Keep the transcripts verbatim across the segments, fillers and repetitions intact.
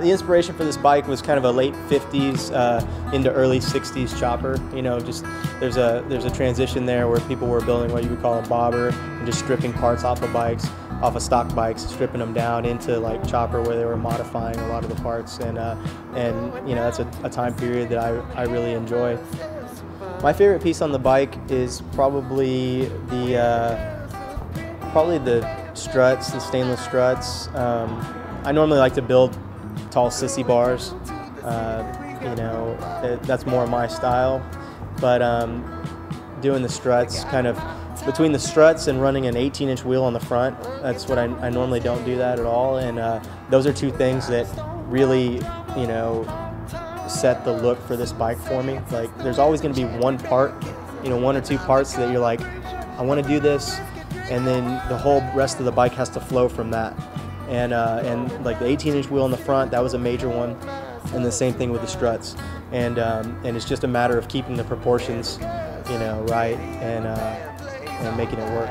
The inspiration for this bike was kind of a late fifties uh, into early sixties chopper. You know, just there's a there's a transition there where people were building what you would call a bobber and just stripping parts off of bikes, off of stock bikes, stripping them down into like chopper, where they were modifying a lot of the parts. And uh, and you know, that's a, a time period that I I really enjoy. My favorite piece on the bike is probably the uh, probably the struts, the stainless struts. Um, I normally like to build tall sissy bars, uh, you know, it, that's more my style. But um, doing the struts, kind of between the struts and running an eighteen inch wheel on the front, that's what I, I normally don't do that at all. And uh, those are two things that really, you know, set the look for this bike for me. Like, there's always going to be one part, you know, one or two parts that you're like, I want to do this, and then the whole rest of the bike has to flow from that. And, uh, and like the eighteen inch wheel in the front, that was a major one, and the same thing with the struts. And, um, and it's just a matter of keeping the proportions, you know, right, and, uh, and making it work.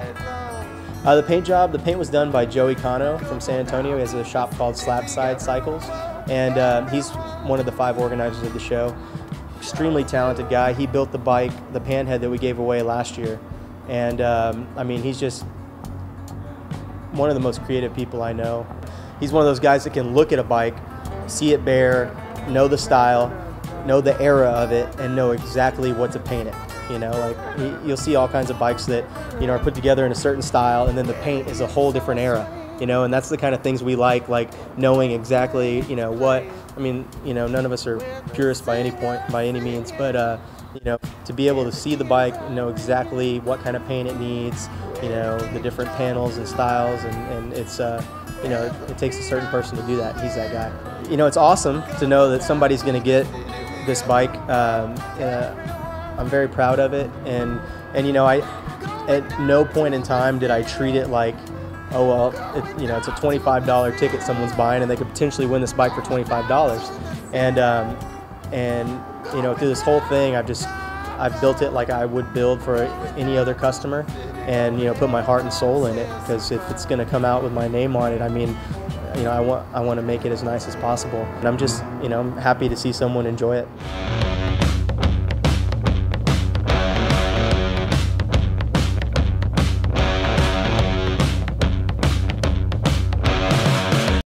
Uh, the paint job, the paint was done by Joey Cano from San Antonio. He has a shop called Slab Side Cycles, and uh, he's one of the five organizers of the show. Extremely talented guy. He built the bike, the Panhead, that we gave away last year. And um, I mean, he's just one of the most creative people I know. He's one of those guys that can look at a bike, see it bare, know the style, know the era of it, and know exactly what to paint it. You know, like, you'll see all kinds of bikes that, you know, are put together in a certain style, and then the paint is a whole different era. You know, and that's the kind of things we like, like knowing exactly, you know, what, I mean, you know, none of us are purists by any point, by any means, but, uh, you know, to be able to see the bike, know exactly what kind of paint it needs, you know, the different panels and styles, and, and it's, uh, you know, it, it takes a certain person to do that. He's that guy. You know, it's awesome to know that somebody's going to get this bike. Um, uh, I'm very proud of it, and, and you know, I, at no point in time did I treat it like, oh well, it, you know, it's a twenty-five dollar ticket someone's buying, and they could potentially win this bike for twenty-five dollars. And um, and you know, through this whole thing, I've just I've built it like I would build for any other customer, and you know, put my heart and soul in it, because if it's going to come out with my name on it, I mean, you know, I want I want to make it as nice as possible. And I'm just, you know, I'm happy to see someone enjoy it.